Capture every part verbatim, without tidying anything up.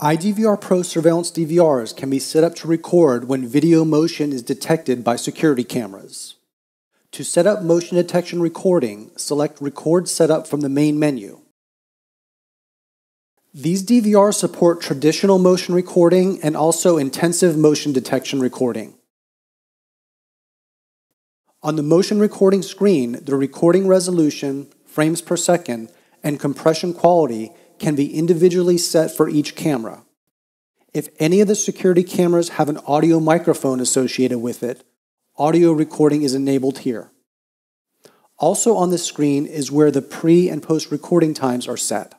iDVR-PRO surveillance D V Rs can be set up to record when video motion is detected by security cameras. To set up motion detection recording, select Record Setup from the main menu. These D V Rs support traditional motion recording and also intensive motion detection recording. On the motion recording screen, the recording resolution, frames per second, and compression quality can be individually set for each camera. If any of the security cameras have an audio microphone associated with it, audio recording is enabled here. Also on the screen is where the pre- and post-recording times are set.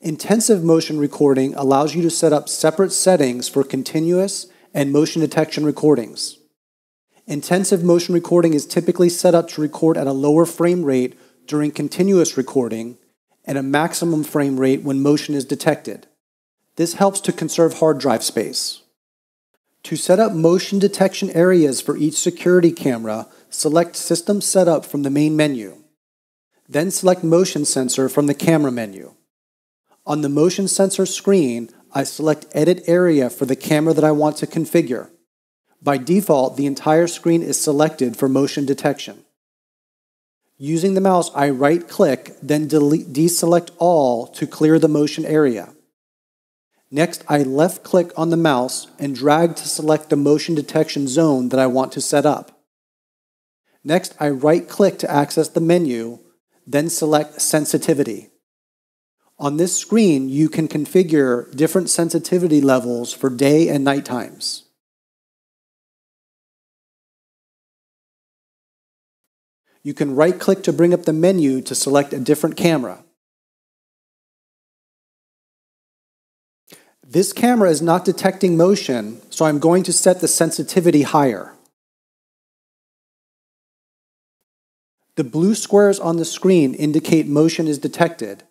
Intensive motion recording allows you to set up separate settings for continuous and motion detection recordings. Intensive motion recording is typically set up to record at a lower frame rate during continuous recording and a maximum frame rate when motion is detected. This helps to conserve hard drive space. To set up motion detection areas for each security camera, select System Setup from the main menu. Then select Motion Sensor from the camera menu. On the Motion Sensor screen, I select Edit Area for the camera that I want to configure. By default, the entire screen is selected for motion detection. Using the mouse, I right-click, then delete, deselect all to clear the motion area. Next, I left-click on the mouse and drag to select the motion detection zone that I want to set up. Next, I right-click to access the menu, then select Sensitivity. On this screen, you can configure different sensitivity levels for day and night times. You can right-click to bring up the menu to select a different camera. This camera is not detecting motion, so I'm going to set the sensitivity higher. The blue squares on the screen indicate motion is detected.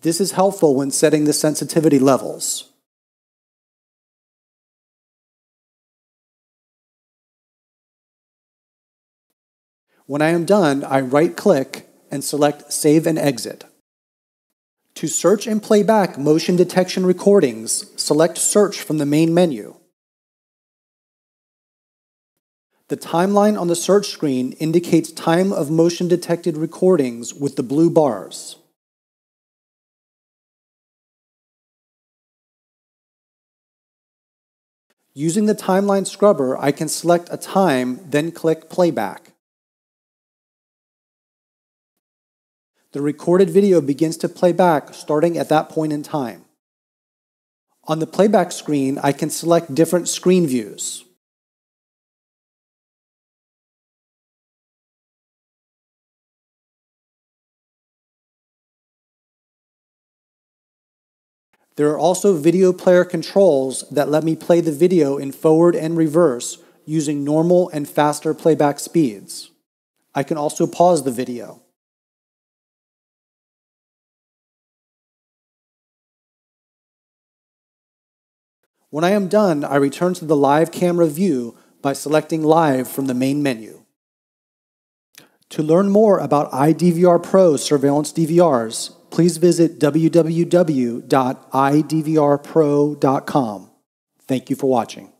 This is helpful when setting the sensitivity levels. When I am done, I right-click and select Save and Exit. To search and play back motion detection recordings, select Search from the main menu. The timeline on the search screen indicates time of motion detected recordings with the blue bars. Using the timeline scrubber, I can select a time, then click Playback. The recorded video begins to play back starting at that point in time. On the playback screen, I can select different screen views. There are also video player controls that let me play the video in forward and reverse using normal and faster playback speeds. I can also pause the video. When I am done, I return to the live camera view by selecting Live from the main menu. To learn more about iDVR-PRO surveillance D V Rs, please visit w w w dot i d v r pro dot com. Thank you for watching.